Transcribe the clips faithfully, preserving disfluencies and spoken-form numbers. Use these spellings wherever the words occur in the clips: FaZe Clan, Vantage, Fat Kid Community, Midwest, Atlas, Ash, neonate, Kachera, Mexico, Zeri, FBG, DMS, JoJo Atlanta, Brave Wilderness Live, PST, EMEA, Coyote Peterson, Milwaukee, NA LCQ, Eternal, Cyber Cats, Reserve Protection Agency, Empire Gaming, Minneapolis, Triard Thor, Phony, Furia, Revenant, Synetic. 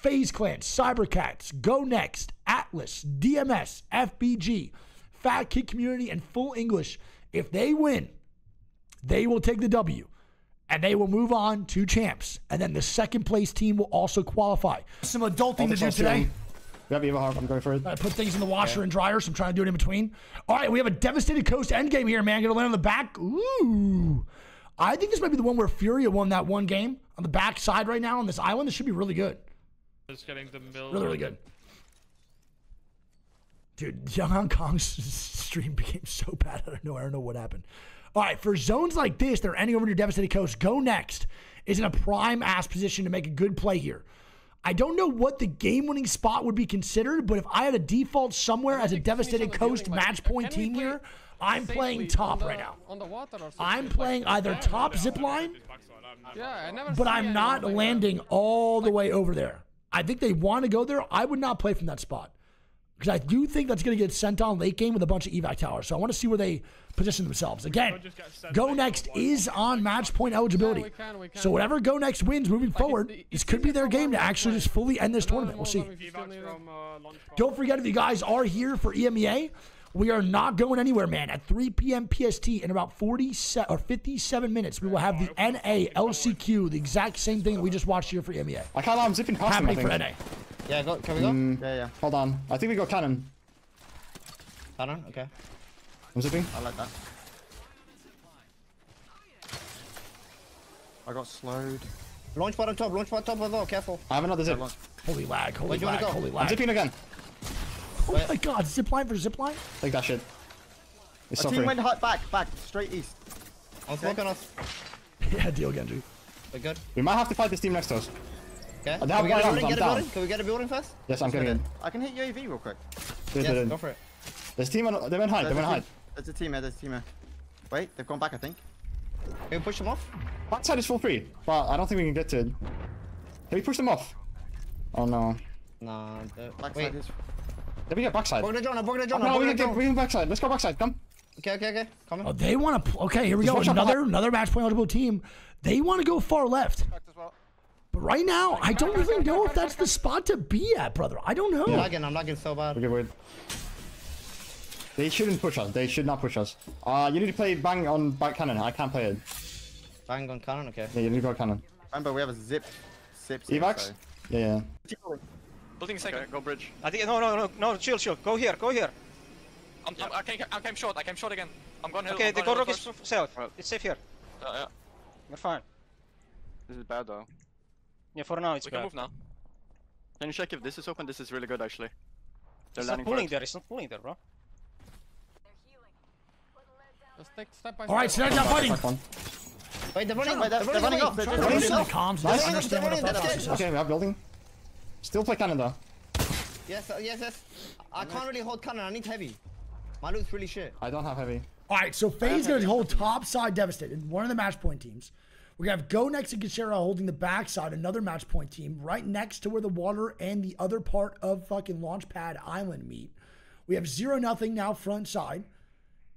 FaZe Clan, Cyber Cats, Go Next, Atlas, D M S, F B G, Fat Kid Community, and Full English. If they win, they will take the W, and they will move on to champs. And then the second place team will also qualify. Some adulting to do today. Yep, you have a hard one going for it. I put things in the washer yeah. and dryer, so I'm trying to do it in between. All right, we have a devastated coast endgame here, man. Gonna land on the back. Ooh. I think this might be the one where Furia won that one game on the back side right now on this island. This should be really good. It's getting the mill. Really, really good. Dude, Young Hong Kong's stream became so bad. I don't know. I don't know what happened. All right, for zones like this, they're ending over to your devastated coast. Go Next is in a prime ass position to make a good play here. I don't know what the game-winning spot would be considered, but if I had a default somewhere as a devastated coast match point team here, I'm playing top right now. I'm playing either top zipline, but I'm not landing all the way over there. I think they want to go there. I would not play from that spot because I do think that's going to get sent on late game with a bunch of evac towers. So I want to see where they position themselves. Again, Go Next is on match point eligibility. We can, we can. So whatever Go Next wins moving forward, like it's the, it's this could be their game to actually just fully end this tournament. We'll see. From, uh, Don't forget, if you guys are here for E M E A, we are not going anywhere, man. At three p m P S T in about forty-seven or fifty-seven minutes, we will have the N A L C Q, the exact same thing that we just watched here for E M E A. I can't. I'm zipping past happening them, I think. For N A. Yeah, go, can we go? Mm, yeah, yeah. Hold on. I think we got cannon. Cannon. Okay. I'm zipping. I like that. I got slowed. Launch pad on top. Launch pad on top. Although, careful. I have another zip. Yeah, holy lag. Holy Wait, lag. Holy lag. I'm zipping again. Oh Wait. my god, zipline for zipline? Take that shit. It's suffering. Team went hot back, back, straight east. I was looking us. Yeah, deal, Genji. We're good. We might have to fight this team next to us. Okay. Can we, get a building, get a building? Can we get a building first? Yes, I'm going in. I can hit U A V real quick. Yes, yes, go for it. There's a team, on, they went hide, there's they went hide. There's a team here, there's a team here. Wait, they've gone back, I think. Can we push them off? That side is full free, but I don't think we can get to it. Can we push them off? Oh no. Nah, the back side is... Let me get backside. We're gonna join, we're gonna join. No, we're gonna get backside. Let's go backside. Come. Okay, okay, okay. Come on. Oh, they want to. Okay, here we Just go. Another, another match point eligible team. They want to go far left. Well. But right now, I don't even really know if that's the spot to be at, brother. I don't know. Yeah. I'm lagging. I'm lagging so bad. Okay, wait. They shouldn't push us. They should not push us. Uh, you need to play bang on back cannon. I can't play it. Bang on cannon. Okay. Yeah, you need to go cannon. Remember, we have a zip, zip. Evacs. Yeah. yeah. Building second. Okay, go bridge. I think no, no, no, no. Chill, chill. Go here, go here. I'm, yeah. I'm, I came, I came short. I came short again. I'm going. Okay, the go rock is safe. It's safe here. Yeah, yeah. We're fine. This is bad though. Yeah, for now it's we bad. We can move now. Can you check if this is open? This is really good actually. They're it's not pulling there. It's not pulling there, bro. Let's take step by step. All right, so they're not fighting. Wait, they're running. They're running off. They're running off. Comms. I understand what the fuck is. Okay, we are building. Still play cannon though. Yes, uh, yes, yes. I can't really hold cannon. I need heavy. My loot's really shit. I don't have heavy. All right, so FaZe's gonna hold top side devastated. One of the match point teams. We're gonna have Go Next and Kachera holding the back side. Another match point team right next to where the water and the other part of fucking Launchpad Island meet. We have zero nothing now front side,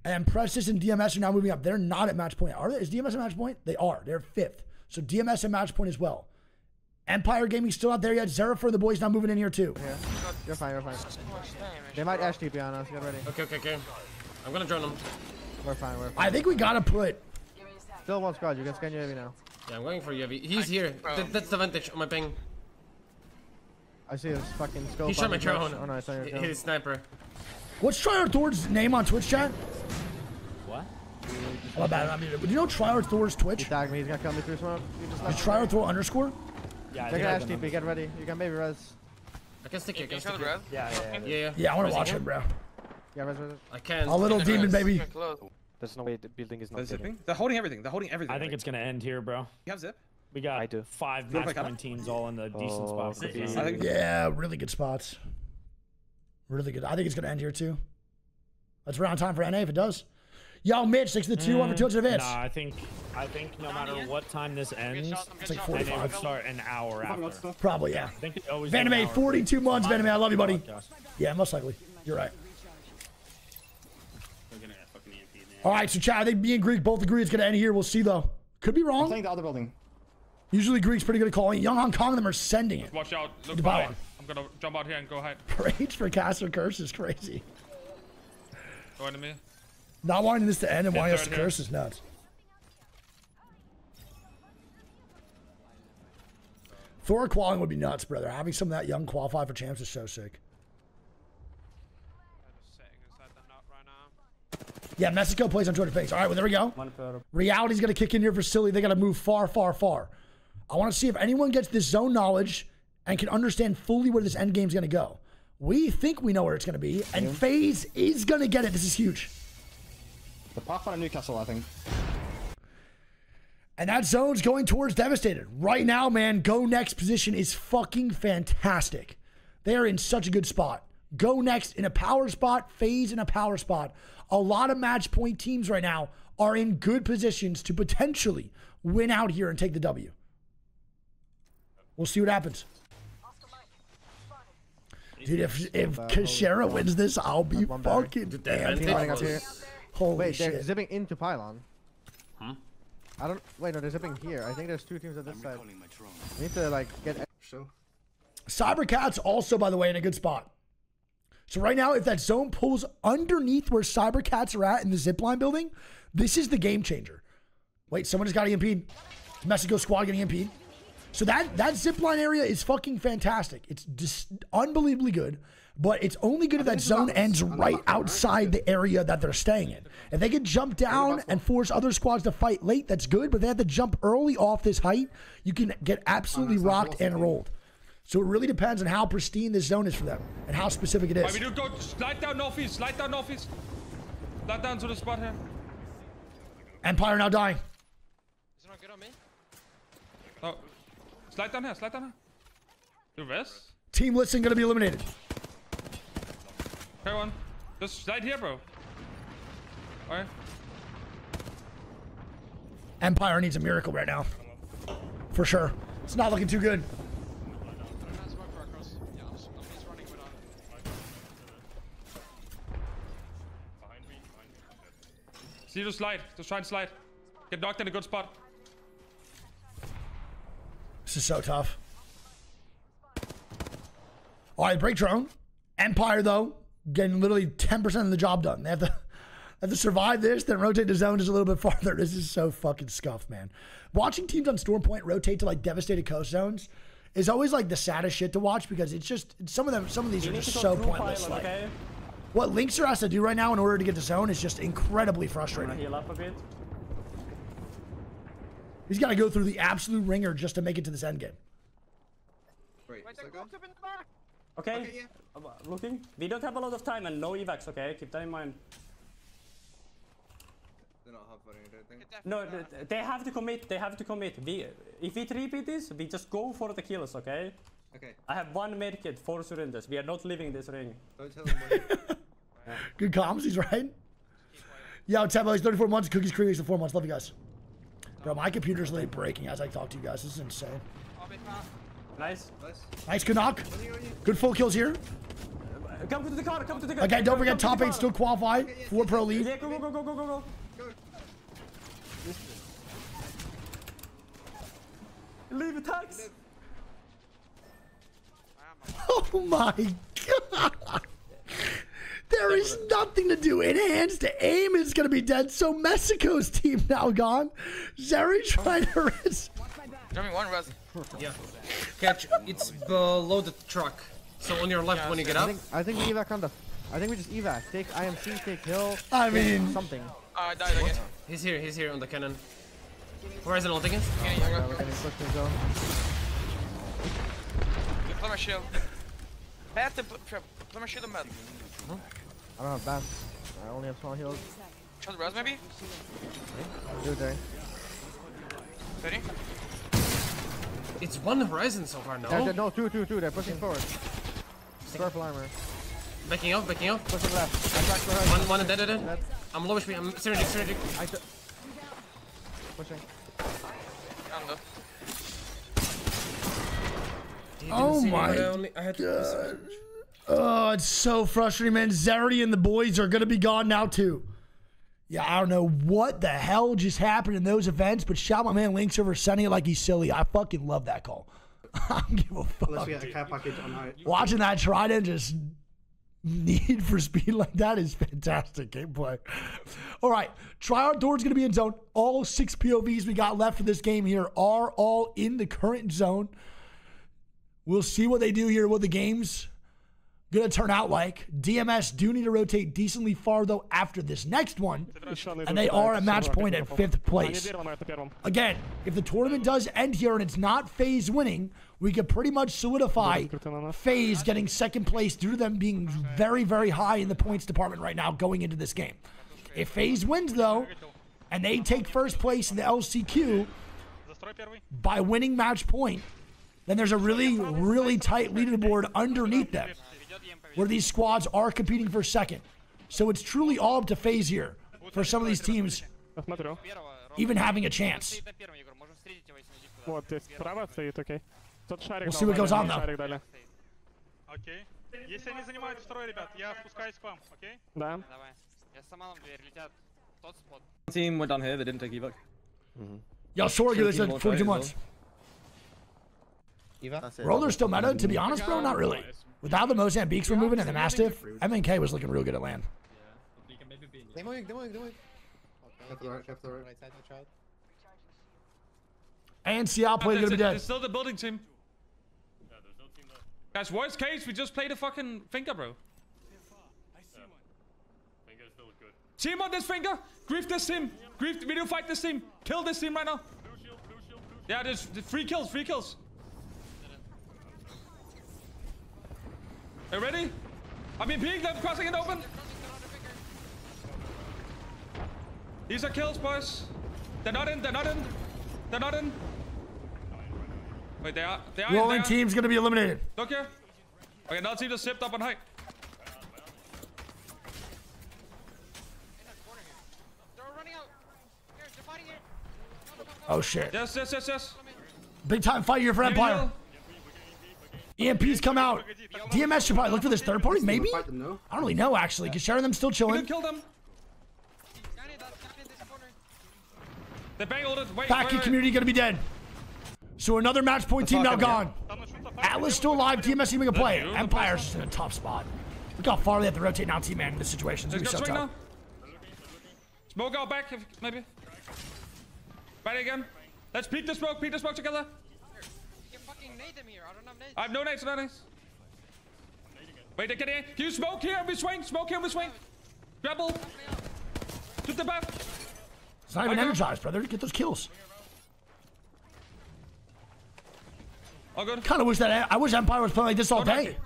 and Prestis and D M S are now moving up. They're not at match point. Are they? Is D M S at match point? They are. They're fifth. So D M S at match point as well. Empire Gaming still not there yet. Zerifer and the boys not moving in here too. Yeah, you're fine, you're fine. They might actually be on us. Get ready. Okay, okay, okay. I'm gonna join them. We're fine, we're fine. I think we gotta put. Still one squad. You can scan U A V now. Yeah, I'm going for U A V. He's here. Th that's the Vantage on my ping. I see his fucking scope. He shot my drone. Oh no, I saw your drone. He's a sniper. What's Triard Thor's name on Twitch chat? What? My bad. I mean, do you know Triard Thor's Twitch? He tagged me. He's gonna kill me through smoke. Is Triard Thor underscore? Yeah, check out H D P, get ready. You can maybe res. I can stick it, I can stick it. Yeah, yeah, yeah. Yeah, yeah I want to watch it, bro. Yeah, res, res. I can. A little demon, baby. There's no way the building is not zipping. They're holding everything. They're holding everything. I think it's going to end here, bro. You have zip? We got I do. five match point teams all in the decent spots. Yeah, really good spots. Really good. I think it's going to end here, too. That's around time for N A if it does. Yo, Mitch, six to two, mm, over two to advance. Nah, I think, I think no matter what time this ends, shot, it's like forty-five. They would start an hour after. Probably, yeah. I think always Vaname, forty-two right? months, Vaname. I love you, buddy. Yeah, most likely. You're right. All right, so Chad, I think me and Greek both agree it's gonna end here. We'll see though. Could be wrong. I think the other building. Usually Greek's pretty good at calling. Young Hong Kong, them are sending it. Watch out. Look by. I'm going to jump out here and go hide. Rage for Caster Curse is crazy. Go into me. Not wanting this to end and wanting us to here. Curse is nuts. Thor qualifying would be nuts, brother. Having some of that young qualify for champs is so sick. Yeah, Mexico plays on Twitter Face. All right, well, there we go. Reality's going to kick in here for Silly. They got to move far, far, far. I want to see if anyone gets this zone knowledge and can understand fully where this end game's going to go. We think we know where it's going to be, and yeah. FaZe is going to get it. This is huge. The Pathfinder Newcastle, I think. And that zone's going towards Devastated. Right now, man, Go Next position is fucking fantastic. They are in such a good spot. Go Next in a power spot, FaZe in a power spot. A lot of match point teams right now are in good positions to potentially win out here and take the W. We'll see what happens. Dude, if, if Kachera wins this, I'll be fucking damn. Holy wait, shit. They're zipping into Pylon. Huh? I don't... Wait, no, they're zipping here. I think there's two teams on this side. We need to, like, get... Cyber Cats also, by the way, in a good spot. So right now, if that zone pulls underneath where Cyber Cats are at in the zipline building, this is the game changer. Wait, someone just got E M P'd. Mexico squad getting E M P'd. So that, that zipline area is fucking fantastic. It's just unbelievably good, but it's only good if that zone ends right outside the area that they're staying in. If they can jump down and force other squads to fight late, that's good, but if they have to jump early off this height, you can get absolutely rocked and rolled. So it really depends on how pristine this zone is for them and how specific it is. Right, we do go slide down northeast, slide down northeast, slide down to the spot here. Empire now dying. Is it not good on me? No. Slide down here, slide down here. Do this. Team Listen gonna be eliminated. Okay, one. Just slide here, bro. All right. Empire needs a miracle right now, for sure. It's not looking too good. See the slide. Just try and slide. Get knocked in a good spot. This is so tough. All right, break drone. Empire, though, getting literally ten percent of the job done. They have to, they have to survive this, then rotate the zone just a little bit farther. This is so fucking scuffed, man. Watching teams on Stormpoint rotate to, like, devastated coast zones is always, like, the saddest shit to watch because it's just, some of them, some of these are just so pointless. Like, what Linkser has to do right now in order to get the zone is just incredibly frustrating. Heal up a bit. He's got to go through the absolute ringer just to make it to this end game. Wait, Wait, go? Okay, okay, yeah. I'm looking. We don't have a lot of time and no evacs. Okay, keep that in mind. They're not hard-fighting, I don't think. No, they, they have to commit. They have to commit. We, if we three P this, we just go for the kills. Okay. Okay. I have one medkit, four surrenders. We are not leaving this ring. Don't tell them. Good comms, he's right. Yo, Tempo, he's thirty-four months. Cookies, creamies for four months. Love you guys. Bro, my computer's late breaking as I talk to you guys. This is insane. Nice. Nice, good knock. Good full kills here. Uh, come to the car, come to the car. Okay, don't forget, top eight still qualified. Four pro lead. Yeah, go, go, go, go, go, go. Leave attacks. Oh my god. There is nothing to do. Enhanced Aim is going to be dead. So Mexico's team now gone. Zeri tried to res. Driving one res. Yeah. Catch. It's below the truck. So on your left yes. when you get up. I think, I think we evac on the... I think we just evac. Take I M C, take hill. I mean... Something. Uh, I died again. He's here. He's here on the cannon. Horizon ult again. Okay, oh, yeah, we're getting clicked as well. Play my shield. Pat the... Play my shield and Matt. Huh? I don't have bats. I only have small heals. Try the res maybe? Do it there. thirty? It's one horizon so far, no? They're, they're, no, two, two, two. They're pushing forward. Purple armor. Backing up, backing up. Pushing left. I'm back to horizon. One, one, dead, dead, dead. I'm low H P. I'm synergic, synergic. I pushing. I'm low. Oh my god. I had to. Oh, it's so frustrating, man. Zeri and the boys are going to be gone now, too. Yeah, I don't know what the hell just happened in those events, but shout my man Linkz over Sunny like he's silly. I fucking love that call. I don't give a fuck. Unless we get a care package on night. Watching that Trident just need for speed like that is fantastic gameplay. All right, Triard Thor is going to be in zone. All six P O Vs we got left for this game here are all in the current zone. We'll see what they do here, what the game's going to turn out like. D M S do need to rotate decently far, though, after this next one. And they are at match point at fifth place. Again, if the tournament does end here and it's not FaZe winning, we could pretty much solidify FaZe getting second place due to them being very, very high in the points department right now going into this game. If FaZe wins, though, and they take first place in the L C Q by winning match point, then there's a really, really tight leaderboard underneath them where these squads are competing for second. So it's truly all up to FaZe here for some of these teams even having a chance. We'll see what goes on, though. Team went down here, they didn't take evac. Yo, Sorg, there's like forty-two months. Roller's still meta, to be honest, bro, not really. Without the Mozambiques we're moving and the Mastiff, M N K was looking real good at land. They're moving, they're moving, they're moving. A N C outplay is going to be dead. There's still the building team. Guys, worst case, we just played a fucking finger, bro. Team on this finger, grief this team, grief, video fight this team, kill this team right now. Yeah, there's three kills, three kills. They ready? I mean, peek, they're crossing it open. These are kills, boys. They're not in, they're not in. They're not in. Wait, they are. They are. Rolling in, they team's are. Gonna be eliminated. Look here. Okay, another team just zipped up on height. Oh, shit. Yes, yes, yes, yes. Big time fight here for Empire. E M Ps come out. D M S should probably look for this third party, maybe? I don't really know, actually. Kachera and them still chilling. Fat Kid Community gonna be dead. So another match point team now gone. Atlas still alive. D M S even a play. Empire's just in a tough spot. Look how far they have to rotate now, team man, in this situation. It's gonna be so tough. Smoke out back, if, maybe. Ready again. Let's peek the smoke, peek the smoke together. I have no nades, no nades. Wait, they can hear. Can you smoke here and we swing? Smoke here and we swing. Grapple. Took the buff. It's not even okay. Energized, brother. Get those kills. All good. Kind of wish that I wish Empire was playing like this all okay. day.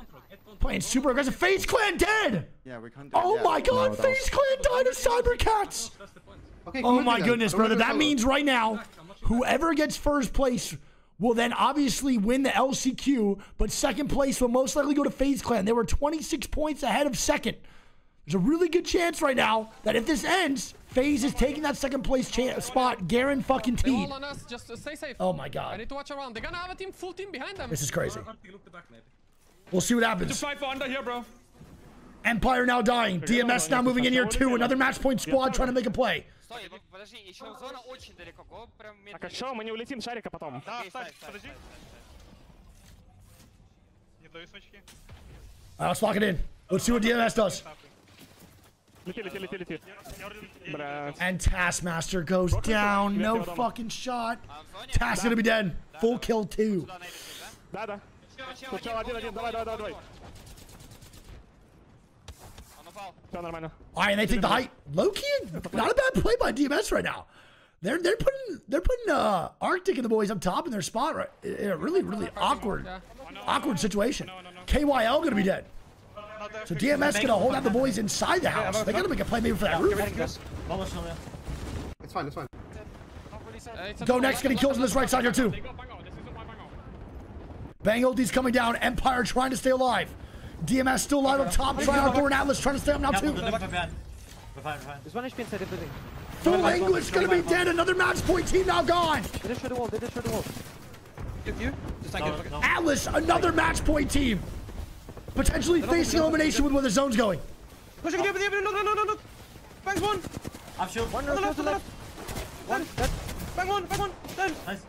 Playing super aggressive. FaZe Clan dead. Yeah, we can't. Oh yeah. my God, no, FaZe Clan died of Cyber Cats. Okay, oh my goodness, brother. That means right now, whoever gets first place will then obviously win the L C Q, but second place will most likely go to FaZe Clan. They were twenty-six points ahead of second. There's a really good chance right now that if this ends, FaZe is taking that second place spot, guaranteed fucking teed. Oh my God. I need to watch around. They're gonna have a team, full team behind them. This is crazy. We'll see what happens. Empire now dying. D M S now moving in here too. Another match point squad trying to make a play. Alright, let's lock it in. Let's see what D M S does. And Taskmaster goes down. No fucking shot. Task's gonna be dead. Full kill two. Alright, and they take the height. Low-key, not a bad play by D M S right now. They're they're putting they're putting uh, Arctic and the boys up top in their spot right in a really really awkward awkward situation. K Y L gonna be dead. So D M S gonna hold out the boys inside the house. They gotta make a play maybe for that roof. It's fine, it's fine. Go next, getting kills on this right side here too. Bang Oldies coming down. Empire trying to stay alive. D M S still alive up top. Triard Thor and Atlas trying to stay up now too. Full English gonna be dead. Another match point team now gone. Atlas, another match point team. Potentially facing elimination with where the zone's going. I'm sure. One row, to the left. One, dead. Bang one, bang one, dead. Nice.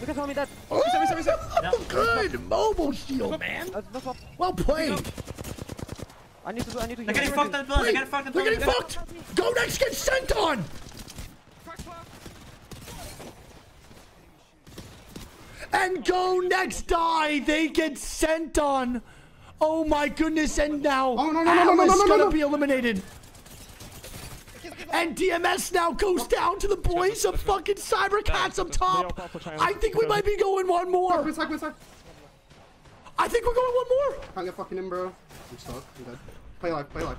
Look at how me dead. Oh, reset, reset, reset. Yeah. Good mobile shield, man. Well played. I need to, I need to. They're getting fucked in blood. They're getting fucked in blood. They're getting fucked. Go Next gets sent on. And Go Next die. They get sent on. Oh my goodness! And now oh, no, no, Atlas no, no, no, no, no, gonna no. be eliminated. And D M S now goes down to the boys of fucking Cyber Cats up top. I think we might be going one more. I think we're going one more. Can't get fucking in, bro. I'm stuck. I'm dead. Play life. Play life.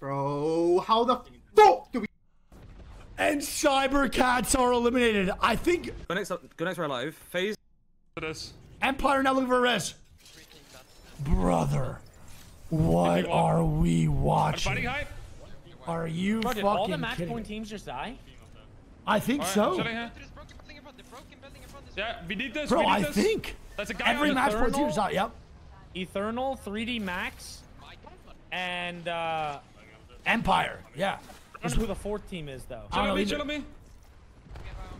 Bro, how the fuck do we? And Cyber Cats are eliminated. I think. Go Next. Go Next. We're alive. FaZe. Empire now looking for a res. Brother, what are we watching? Are you fucking kidding? All the match point teams just die? I think so. Yeah, we need this. Bro, I think every match point team just die. Yep. Eternal, three D Max, and uh, Empire. Yeah. That's who the fourth team is, though. I don't know either.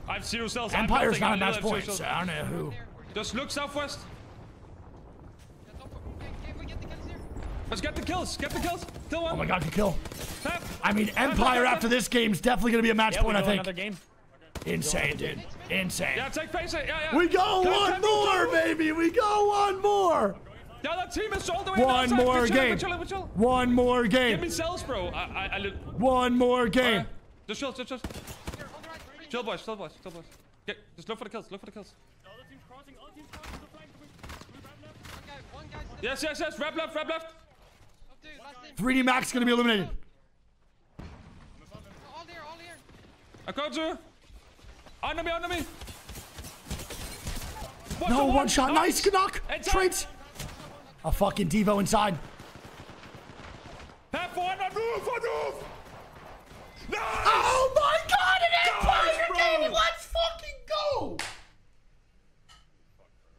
I have zero cells. Empire's not a match point, so I don't know who. Just look southwest. Let's get the kills. Get the kills. Kill one. Oh my god, good kill. Tap. I mean, Empire after this game is definitely going to be a match yeah, point, I think. Game. Okay. Insane, dude. Insane. Yeah, take pace. Yeah, yeah. We go Can one more, go? baby. We go one more. Yeah, that team is all the way one more chill, game. Chill, chill, chill. One more game. Give me cells, bro. I, I, I one more game. Right. Just chill, just chill. Chill, boys. Chill, boys. Chill, boys. Get, just look for the kills. Look for the kills. Yes, yes, yes. Wrap left, wrap left. three D Max is going to be eliminated. All there, all here. I got you. Under me, under me. Watch no, one, one shot. Nice. Good knock. Traits. A fucking Devo inside. Half one, on roof, on roof. Nice. Oh my god, an Empire game. Let's fucking go.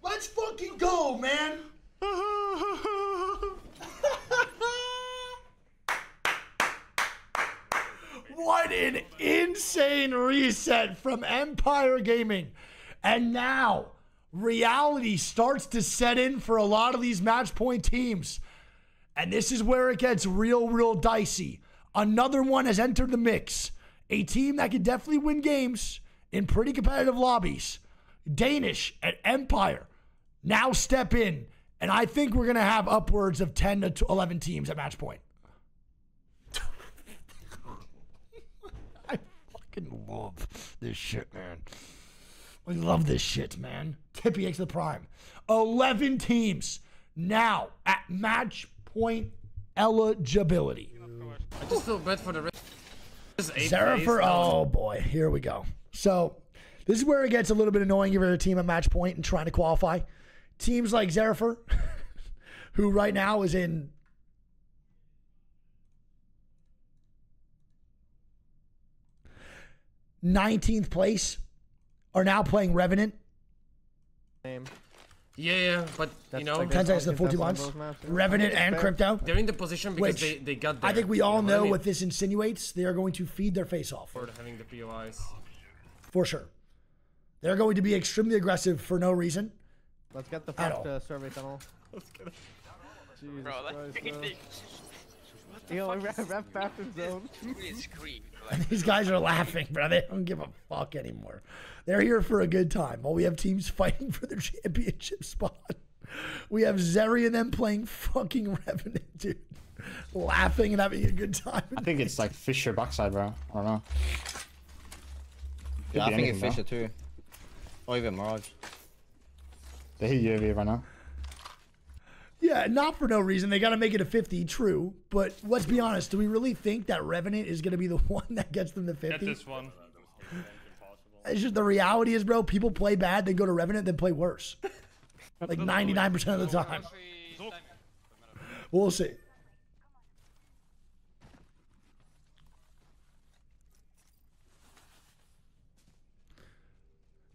Let's fucking go, man. What an insane reset from Empire Gaming. And now reality starts to set in for a lot of these match point teams. And this is where it gets real, real dicey. Another one has entered the mix. A team that could definitely win games in pretty competitive lobbies. Danish at Empire now step in. And I think we're going to have upwards of ten to eleven teams at match point. I fucking love this shit, man. We love this shit, man. Tippy X to the prime. eleven teams now at match point eligibility. I just feel bad for the rest. Zerifer, oh boy, here we go. So this is where it gets a little bit annoying if you're a team at match point and trying to qualify. Teams like Zerifer, who right now is in nineteenth place, are now playing Revenant. Name. Yeah, yeah, but that's, you know, ten seconds to forty months. Revenant and Crypto. They're in the position because which they, they got. There. I think we all you know, know what, I mean? What this insinuates. They are going to feed their face off. For having the P O Is. For sure, they're going to be extremely aggressive for no reason. Let's get the first uh, survey tunnel. Let's get it. Jesus bro, that's crazy. Yo, ref bathroom zone. These guys are laughing, bro. They don't give a fuck anymore. They're here for a good time. While we have teams fighting for their championship spot, we have Zeri and them playing fucking Revenant, dude. Laughing and having a good time. I think it's like Fisher backside, bro. I don't know. Could yeah, I think anything, it's Fisher bro. Too. Or even Mirage. They hit U A V right now. Yeah, not for no reason. They got to make it a fifty, true. But let's be honest. Do we really think that Revenant is going to be the one that gets them to fifty? Get this one. It's just the reality is, bro, people play bad, then go to Revenant, then play worse. Like ninety-nine percent of the time. We'll see.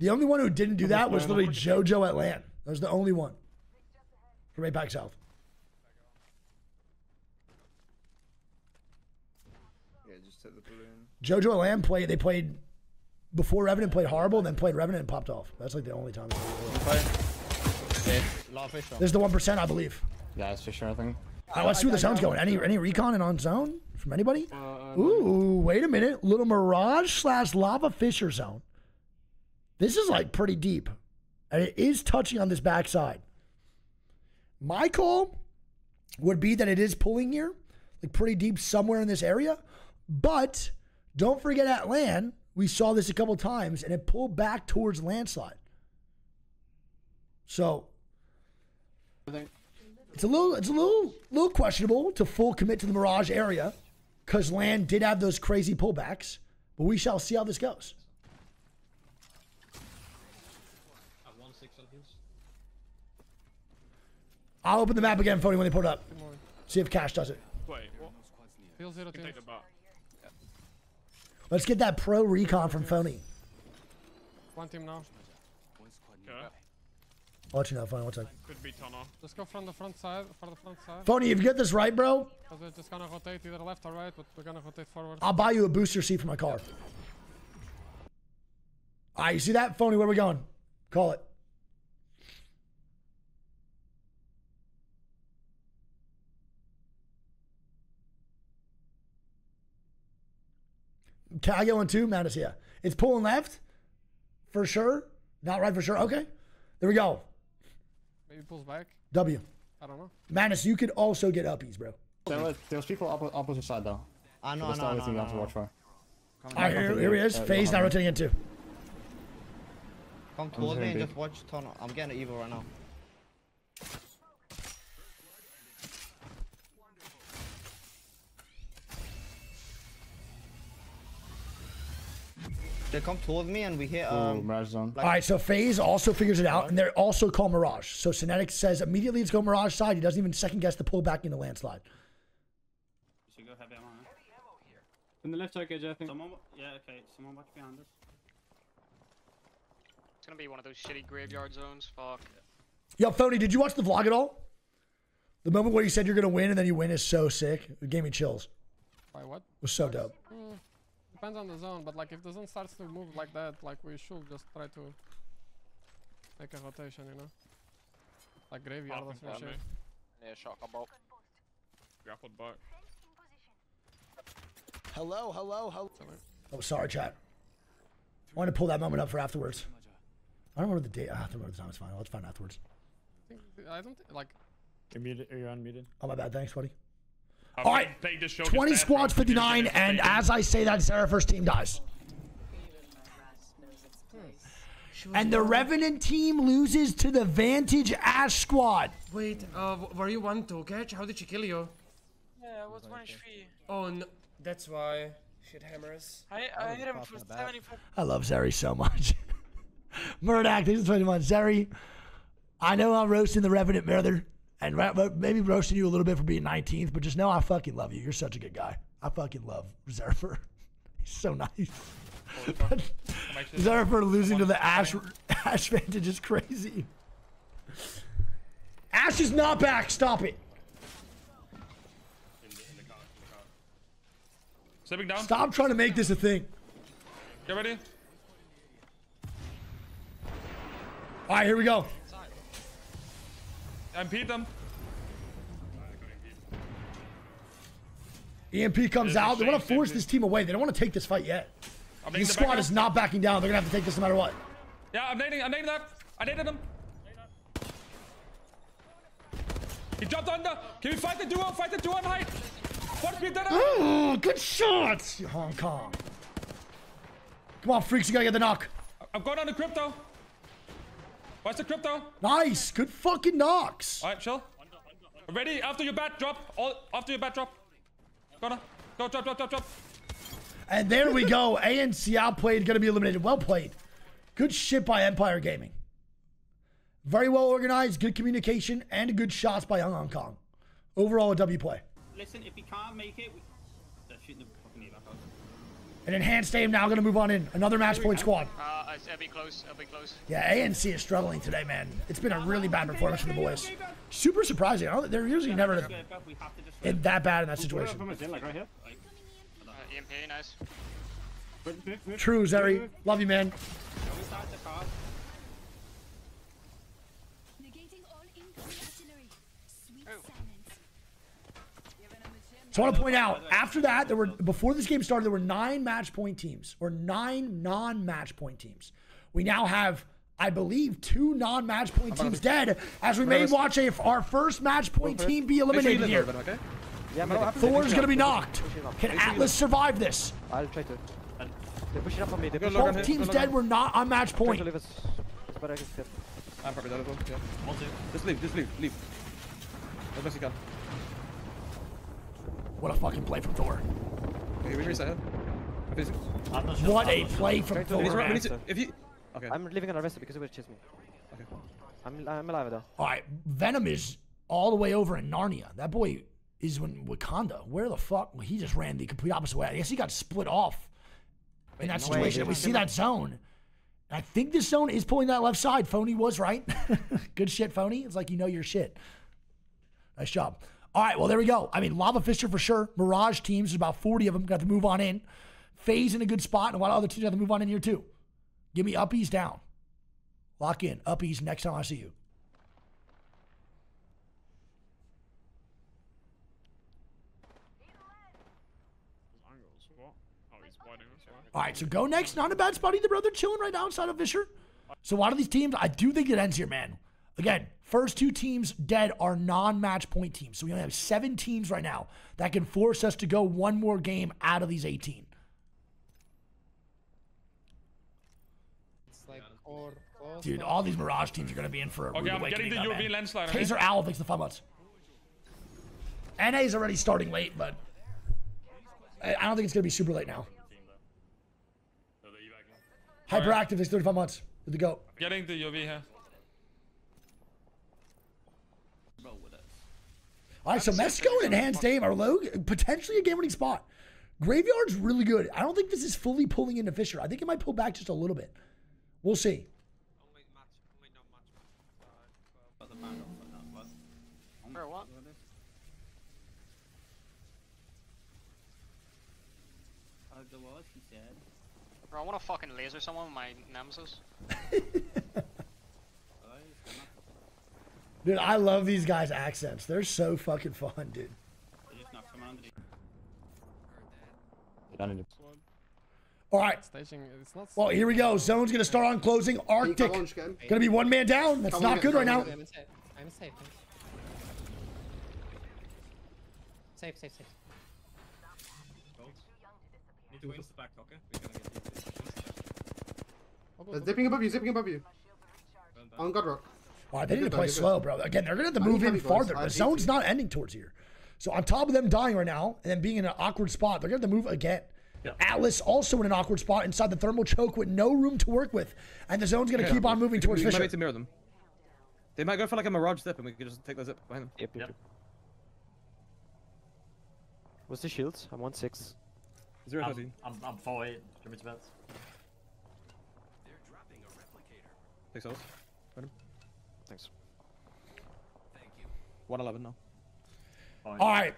The only one who didn't do that was literally JoJo Atlanta. That was the only one. Right back south. JoJo Atlanta played, they played before Revenant played horrible, and then played Revenant and popped off. That's like the only time. Okay. There's the one percent, I believe. Yeah, it's fish or nothing. Uh, let's see where the sound's going. Any any recon and on zone from anybody? Uh, Ooh, wait a minute. Little Mirage slash Lava Fisher zone. This is like pretty deep. And it is touching on this backside. My call would be that it is pulling here, like pretty deep somewhere in this area. But don't forget at LAN, we saw this a couple times and it pulled back towards landslide. So it's a little, it's a little, little questionable to full commit to the Mirage area because LAN did have those crazy pullbacks, but we shall see how this goes. I'll open the map again, Phony, when they put it up. See if Cash does it. Wait, what? Let's get that pro recon from Phony. One team now. Okay. I'll let you know, Phony, one second. Could be tunnel. Let's go from the front side, from the front side. Phony, if you get this right, bro. We're just gonna rotate either left or right, but we're gonna rotate forward. I'll buy you a booster seat for my car. All right, you see that? Phony, where are we going? Call it. Can I get one too? Madness, yeah. It's pulling left, for sure. Not right for sure. Okay, there we go. Maybe pulls back. W. I don't know. Madness, you could also get uppies, bro. There was, there was people up opposite side though. I know. I know. I know. You have to watch for. All right, here, here he is. Uh, FaZe now rotating in too. Come towards me and just watch tunnel. I'm getting evil right now. They come towards me and we hit um, Ooh, Mirage zone. Like, all right, so FaZe also figures it out, and they're also called Mirage. So Synetic says immediately let's go Mirage side. He doesn't even second guess the pull back into landslide. We should go heavy ammo. Heavy ammo here. From the left side, I think. Someone, yeah, okay. Someone watch behind us. It's gonna be one of those shitty graveyard zones. Fuck. Yo, Phony, did you watch the vlog at all? The moment where you said you're gonna win and then you win is so sick. It gave me chills. By what? It was so dope. Mm. Depends on the zone, but like if the zone starts to move like that, like we should just try to make a rotation, you know? Like graveyard or something. Yeah, shotgun bolt. Grappled back. Hello, hello, hello. Oh, sorry, chat. I wanted to pull that moment up for afterwards. I don't remember the date. I don't remember the time. It's fine. I'll just find afterwards. I don't think, like. You're muted. You're unmuted. Oh, my bad. Thanks, buddy. All right, twenty squads, fifty-nine, and as I say that, Zerifer's team dies. And the Revenant team loses to the Vantage Ash squad. Wait, uh, were you one to catch? How did she kill you? Yeah, I was one H P. Oh, no. That's why she hammers. I, I hit him for seventy-five. I love Zeri so much. Murdak, this is twenty-one. Zeri, I know I'm roasting the Revenant, brother. And maybe roasting you a little bit for being nineteenth, but just know I fucking love you. You're such a good guy. I fucking love Zerifer. He's so nice. Zerifer losing to the Ash, Ash Vantage is crazy. Ash is not back. Stop it. In the, in the car, in the car. Stepping down. Stop trying to make this a thing. Get ready. All right, here we go. E M P them. E M P comes out. They want to force this team away. They don't want to take this fight yet. This squad is not backing down. They're going to have to take this no matter what. Yeah, I'm nading. I'm nading that. I naded him. He dropped under. Can we fight the duo? Fight the duo on height. Oh, good shots, Hong Kong. Come on, freaks. You got to get the knock. I'm going on the crypto. Watch the crypto. Nice. Good fucking knocks. All right, chill. Ready? After your bat drop. All after your bat drop. Gonna go drop, drop, drop, drop. And there we go. A N C outplayed. Gonna be eliminated. Well played. Good shit by Empire Gaming. Very well organized. Good communication and good shots by Young Hong Kong. Overall, a W play. Listen, if you can't make it, we... they're shooting the fucking evac. An enhanced aim now gonna move on in. Another match point squad. Uh, I'll be close, I'll be close. Yeah, A N C is struggling today, man. It's been a really bad performance for the boys. Super surprising. I don't, they're usually never that bad in that situation. Uh, E M P, nice. True, Zeri. Love you, man. So I want to point out, after that, there were, before this game started, there were nine match point teams, or nine non-match point teams. We now have, I believe, two non-match point teams dead, as we may watch a, our first match point team be eliminated here. Thor's going to be knocked. Can Atlas survive this? I'll try to. Both teams dead were not on match point. I'm probably dead as well. Just leave, just leave, leave. As best you can. What a fucking play from Thor. Okay, we reset him. What a play from Thor, man. I'm leaving on our vest because it would chase me. Okay. I'm, I'm alive though. Alright, Venom is all the way over in Narnia. That boy is in Wakanda. Where the fuck? Well, he just ran the complete opposite way. I guess he got split off in that situation. Wait, we see that zone. I think this zone is pulling that left side. Phony was right. Good shit, Phony. It's like you know your shit. Nice job. All right, well, there we go. I mean, Lava Fisher for sure. Mirage teams, there's about forty of them, got to move on in. FaZe in a good spot, and a lot of other teams got to move on in here too. Give me uppies down. Lock in. Uppies next time I see you. All right, so Go Next. Not a bad spot either, bro. They're chilling right now outside of Fisher. So a lot of these teams, I do think it ends here, man. Again, first two teams dead are non-match point teams. So we only have seven teams right now that can force us to go one more game out of these eighteen. It's like or, or, Dude, all these Mirage teams are going to be in for a okay, rude I'm awakening. Getting the European landslide. Taser Owl thinks the fun months. N A's already starting late, but I don't think it's going to be super late now. Hyperactive is thirty-five months. Good to go. Getting the U V here. All right, so Mexico and Enhanced Aim are low, potentially a game-winning spot. Graveyard's really good. I don't think this is fully pulling into Fisher. I think it might pull back just a little bit. We'll see. Bro, I want to fucking laser someone with my nemesis. Dude, I love these guys' accents. They're so fucking fun, dude. All right. Well, here we go. Zone's going to start on closing. Arctic. Going to be one man down. That's not good right now. I'm safe. I'm safe. Safe, safe, safe. Need to wait the back, okay? Zipping above you, zipping above you. On God Rock. All right, they need to play slow, bro. Again, they're going to have to move in farther. The zone's not ending towards here. So on top of them dying right now and then being in an awkward spot, they're going to have to move again. Yeah. Atlas also in an awkward spot inside the thermal choke with no room to work with. And the zone's going to yeah, keep on moving towards Fisher. We might need to mirror them. They might go for like a mirage zip and we could just take that zip behind them. Yep, yep. Yep. What's the shields? I'm one six. Zero I'm, thirteen. I'm, I'm four eight. Give me two bets. They're dropping a replicator. Thanks, Alice. Right Thanks. Thank you. one eleven now. Fine. All right.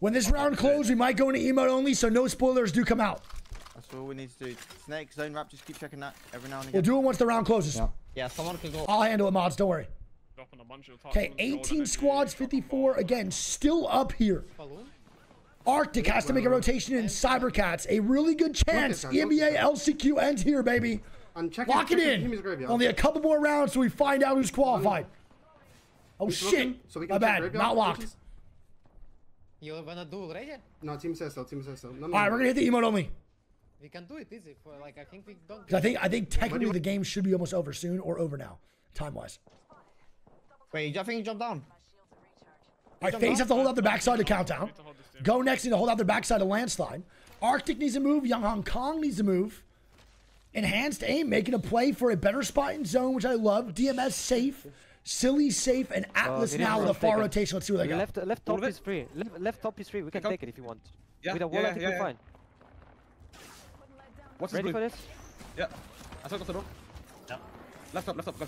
When this round closes, we might go into emote only, so no spoilers do come out. That's all we need to do. Snake, zone wrap, just keep checking that every now and again. We'll do it once the round closes. Yeah, yeah someone can go. I'll handle it, mods. Don't worry. Okay, eighteen squads, fifty-four. Again, still up here. Arctic has to make a rotation in Cyber Cats. A really good chance. E M E A L C Q ends here, baby. Checking, Lock it in. Only a couple more rounds so we find out who's qualified. Oh we shit. So we My bad. Not locked. You wanna duel right here? No, team says so. Team says so. No, All right, no. We're gonna hit the emote only. We can do it easy. For, like I think we don't. I think I think technically the game should be almost over soon or over now, time wise. Wait, I think you jump down. All right, FaZe have to hold out the backside to countdown. Go Next need to hold out their backside to landslide. Arctic needs to move. Young Hong Kong needs to move. Enhanced Aim making a play for a better spot in zone, which I love. D M S safe, Silly safe, and Atlas uh, now with a far rotation. Let's see what they got. Left, left top is free. Left, left top is free. We can take it if you want. Yeah, with a wall, yeah, I think yeah, we're yeah. fine. What's Ready for this? Yeah. I took off the door. Yeah. Left top, left top, go.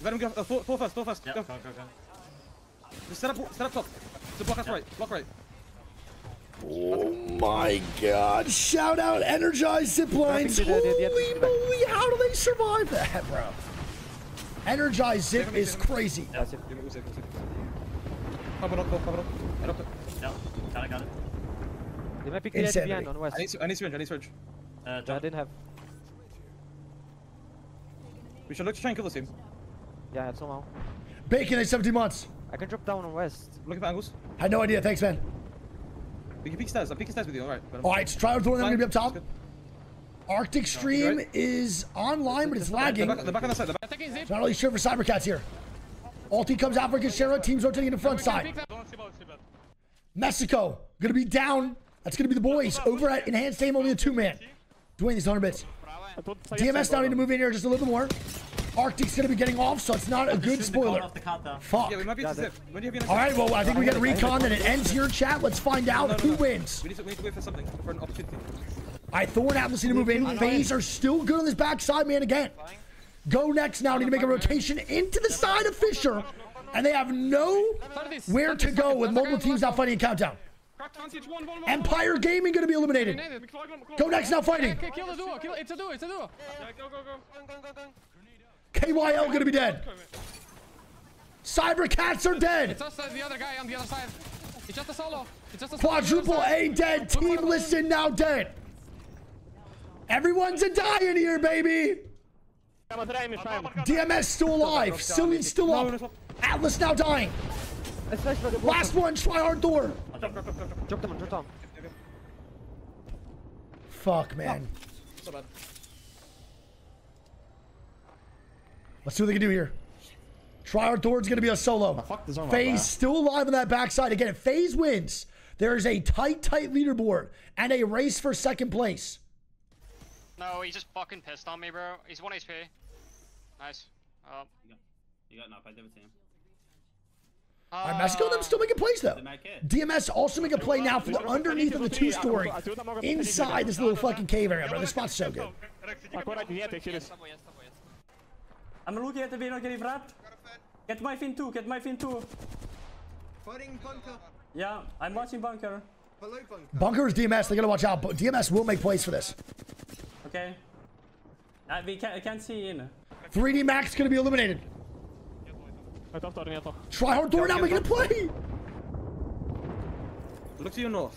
Venom, go. Uh, four, four first, four first. Yeah, go, go, go. Just set up, set up top. So block us yeah. right, block right. Oh my god. Shout out energized ziplines. Holy moly, how do they survive that, bro? Energized zip is crazy. No, zip, zip, zip, zip. Cover up, cover up. No, got it, got it. They might be clear to behind on west. I need, I need syringe, I need syringe. Uh, no, I didn't have. We should look to try and kill this team. Yeah, somehow. Bacon is seventy months. I can drop down on west. Looking for angles. I had no idea, thanks man. We can peek stairs, I'm peeking stairs with you, alright. Alright, Triard Thor, I'm gonna be up top. Arctic stream right. is online, but it's lagging. They're back, they're back on the side, they're back. It's not really sure for Cyber Cats here. Ulti comes out for Kachera, teams rotating in the front side. Mexico, gonna be down. That's gonna be the boys. Over at Enhanced Aim, only a two-man. Dwayne, these one hundred bits. D M S now need to move in here just a little bit more. Arctic's gonna be getting off, so it's not a good spoiler. Fuck. Alright, well, I think we got a recon and it ends here, chat. Let's find out who wins. We need to wait for something, for an opportunity. Alright, Thor and Atlas need to move in. FaZe are still good on this backside, man, again. Go Next now need to make a rotation into the side of Fisher, and they have nowhere to go with multiple teams not fighting in countdown. Empire Gaming gonna be eliminated. Go Next now fighting. K Y L gonna be dead. Cyber Cats are dead. It's us, the other guy on the other side. It's just a solo. It's just a Quadruple A dead. Team Listen now dead. Everyone's a dying here, baby. D M S still alive. Cillian's still up. Atlas now dying. Last one, Triard Thor. Fuck, man. Let's see what they can do here. Triard Thor's gonna be a solo. FaZe still alive on that backside. Again, if FaZe wins, there is a tight, tight leaderboard and a race for second place. No, he just fucking pissed on me, bro. He's one H P. Nice. Uh, you got, you got enough. I did it to him. Uh, All right, Mexico and them still make a play, though. D M S also make a play now for the underneath of the two-story inside this little fucking cave area, bro. This spot's so good. I'm looking at the video getting wrapped. Get my fin too. Get my fin too. Yeah, I'm watching bunker. Bunker is D M S. They gotta watch out. But D M S will make plays for this. Okay. Uh, we can't, can't see in. three D Max gonna be eliminated. Triard Thor now making a play. Look to your north.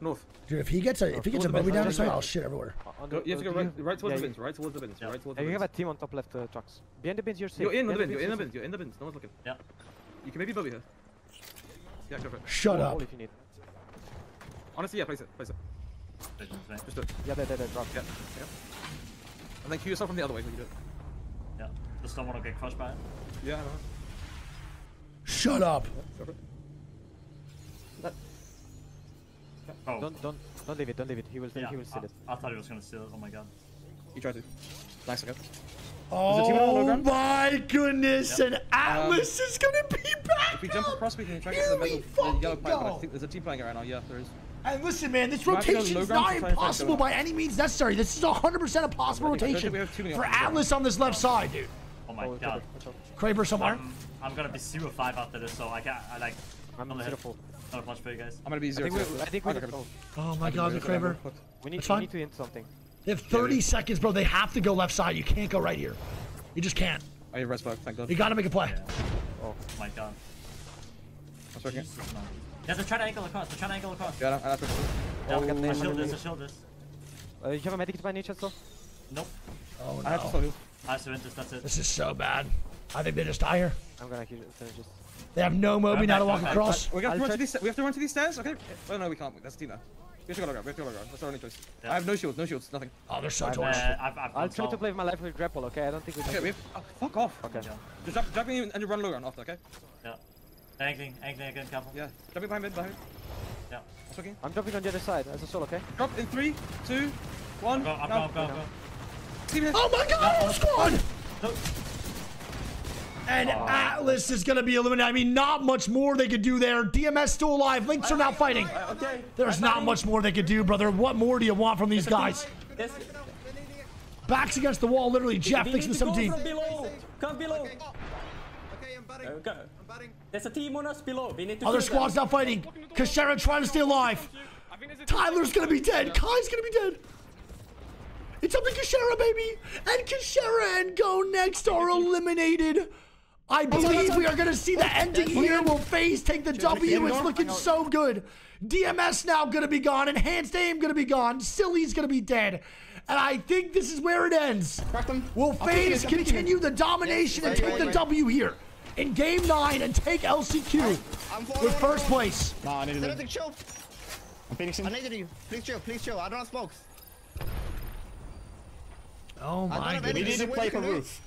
North. Dude, if he gets a if he gets a movie down or something, I'll shit everywhere. Go, you have to go right, right towards yeah, the bins, right towards the bins, yeah. right towards the bins. You have a team on top left, uh, trucks. Behind the bins, you're safe. You're in the bins, you're in the bins, you're in the bins, no one's looking. Yeah. You can maybe bubble here. Yeah, go for it. Shut oh, up. If you need. Honestly, yeah, place it, place it. Just do it. Yeah, there, there, there, drop. Yeah, yeah. And then cue yourself from the other way when you do it. Yeah, just don't want to get crushed by it. Yeah, I know. Shut up. Yeah, go for it. Oh. Don't, don't, don't leave it, don't leave it. He will, yeah, he will steal I, it. I thought he was gonna steal it, oh my god. He tried to. Nice, okay. Oh my goodness, yep. And Atlas um, is gonna be back! If we jump across, we can try to get to the middle of the yellow pipe, but I think there's a team playing right now, yeah, there is. And listen, man, this rotation is not impossible by any means necessary. This is one hundred percent a possible rotation for Atlas on this left side, dude. Oh my god. Kraber somewhere. Um, I'm gonna be zero five after this, so I can't, I like, I'm on the hit. Not much for you guys. I'm gonna be zero. I think, we, I think we're gonna. Oh my god, Kraber. We need, we need to hit something. They have thirty yeah, seconds, bro. They have to go left side. You can't go right here. You just can't. I need rest back. Thank god. You gotta make a play. Yeah. Oh my god. That's working. Yeah, they're trying to angle across. They're trying to angle across. Yeah, I have to. Yeah, I shield this. I shield this. Uh, you have a medikit by any chance, though? Nope. Oh no. I have to slow you. I surrender. That's it. This is so bad. I think they just die here. I'm gonna keep it. Just. They have no Moby now to walk across. We have to run to these. We have to run to these stairs. Okay. Oh no, we can't. That's Tina. We have to go underground. We have to go underground. That's our only choice. Yeah. I have no shields. No shields. Nothing. Oh, they're so torched. Uh, I've, I've I'll try to play with my life with grapple. Okay. I don't think we can. Okay. We have, oh, fuck off. Okay. Yeah. Just drop, drop me and you run low ground after. Okay. Yeah. Angling, angling again. Careful. Yeah. Drop me behind mid. Behind. Yeah. It's okay. I'm dropping on the other side as a solo. Okay. Drop in three, two, one. Go. Go. Go. Go. Oh my god! Squad. And oh. Atlas is going to be eliminated. I mean, not much more they could do there. D M S still alive. Linkz are now fighting. Okay. There's not much more they could do, brother. What more do you want from these guys? Backs against the wall, literally. Jeff thinks with some deep. Come below. Okay, I'm There we go. There's a team on us below. We need to Other squads them. now fighting. Kachera trying to stay alive. Tyler's going to be dead. Kai's going to be dead. It's up to Kachera, baby. And Kachera and Go Next are eliminated. I believe we are going to see the ending here. Will FaZe take the W? It's looking so good. D M S now going to be gone. Enhanced Aim going to be gone. Silly's going to be dead. And I think this is where it ends. Will FaZe continue the domination and take the W here in game nine and take L C Q with first place? No, I need to chill. I'm finishing. I need you. Please chill. Please chill. I don't have smokes. Oh my goodness. We need to play for roof.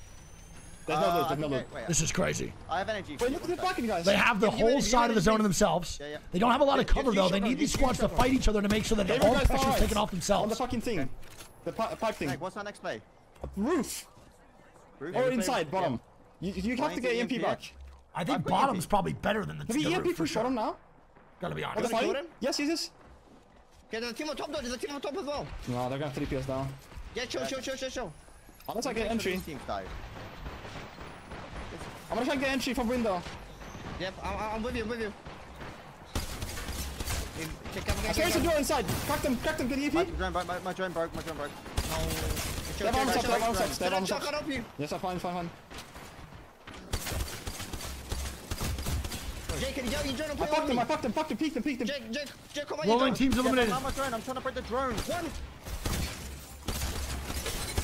There's no loot, there's no loot. This is crazy. I have energy. Wait, look at the fucking guys. They have the whole side of the zone to themselves. Yeah, yeah. They don't have a lot of cover though. They need these squads to fight each other to make sure that all the pressure is taken off themselves. On the fucking thing. The pipe thing. What's our next play? Roof. Or inside, bottom. You have to get E M P back. I think bottom's probably better than the team. Have you E M P for bottom now? Gotta be honest. Yes, yes. Okay, there's a team on top though. There's a team on top as well. No, they're gonna have three P S down. Yeah, chill, chill, chill, chill, chill. Unless I get entry. I'm gonna try and get entry from window. Yep, I'm, I'm with you, I'm with you. I scared the door inside. Crack them, crack them, get E P. My drone broke, my, my drone broke, my drone broke. No. They're on top, they're on top, they're on top. Yes, I'm fine, fine, fine. Jake, can you yell your drone and play with me? I fucked them, I fucked them, peek them, peek them. Jake, Jake, Jake, come on. Rolling teams eliminated. I'm on my drone, I'm trying to break the drone. One.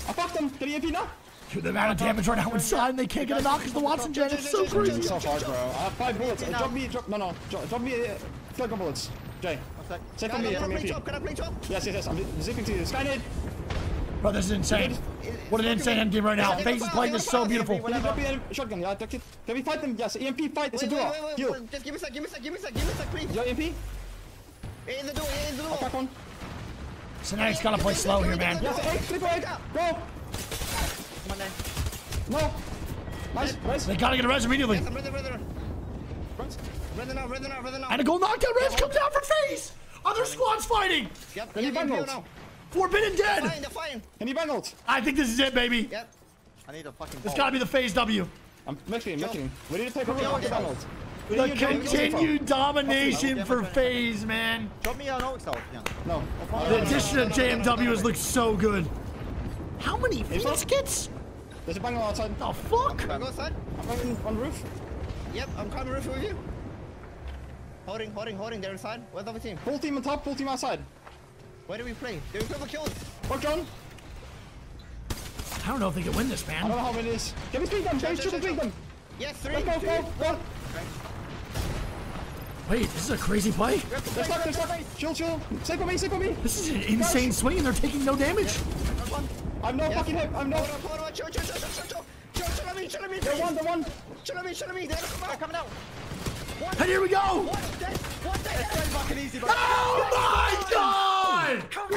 I fucked them, get E P now. Dude, the amount of damage right now inside, and they can't get a knock because the Watson Jet is so crazy. So hard, bro. I have five bullets. Uh, drop me, drop, no, no, drop, drop me, uh, flag of bullets. Jay, take from me, from me. Can I play top? Yes, yes, yes. I'm zipping to you. Skynade. Bro, this is insane. What an insane end game right now. FaZe is playing this so beautiful. Shotgun, yeah, take it. Can we fight them? Yes, E M P fight. It's a duo. You. Just give me a sec, give me a sec, give me a sec, give me a sec, please. Your E M P? In the duo, in the duo. I'll crack one. Synetic's gotta play slow here, man. Yes, triple eight. Go. No! Nice, nice. They gotta get a res immediately. Yes, I'm ready, ready, ready. Ready now, ready now, ready now. And a gold knockdown res comes out for FaZe! Other squads fighting! Yep, can yep, you yep, now. Forbidden dead! They're fine, they're fine. Can you bang ult? I think this is it, baby. Yep. I need a fucking This ball. gotta be the FaZe W. I'm making him, making him. We need to take a real fucking bang ult. The continued domination for FaZe, man. Drop me an ult, yeah. No. The addition of J M W has looked so good. How many biscuits? There's a banger outside. The fuck? I'm outside. I'm coming on roof. Yep, I'm coming roof with you. Holding, holding, holding. They're inside. Where's the other team? Full team on top, full team outside. Where do we play? Do we play for kills? Work on. I don't know if they can win this, man. I don't know how many it is. Can we speak them? Can we triple speak them? Yes, three. Let's go, go, go. Wait, this is a crazy play. They're stuck, they're stuck. Chill, chill. Save for me, save for me. This is an insane swing and they're taking no damage. I'm no yeah. fucking hip. I'm no. Hold on, hold on. Chill, chill, chill, chill, chill, chill, chill on me, chill on me. They're one, they're one. Chill on me, chill on me. They're coming out, coming out. One, and here we go. One, dead, one, dead. It's so fucking easy, bro. Oh my god! Come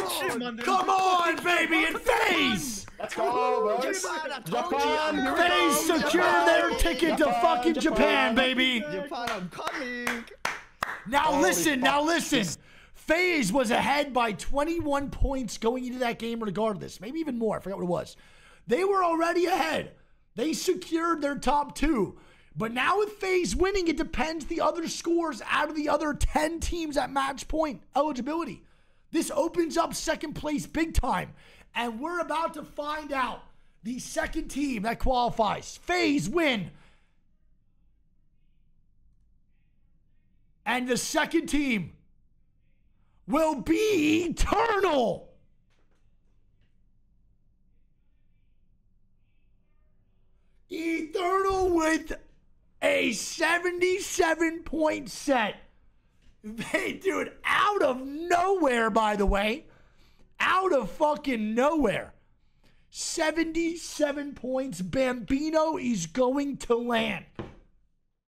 on, come on, baby, and FaZe. Let's go, boys. Japan, FaZe secured their ticket to fucking Japan, baby. Japan, I'm coming. Now listen, now listen. FaZe was ahead by twenty-one points going into that game regardless. Maybe even more. I forgot what it was. They were already ahead. They secured their top two. But now with FaZe winning, it depends the other scores out of the other ten teams at match point eligibility. This opens up second place big time. And we're about to find out the second team that qualifies. FaZe win. And the second team will be Eternal. Eternal with a seventy-seven point set. They do it out of nowhere, by the way. Out of fucking nowhere. seventy-seven points. Bambino is going to land.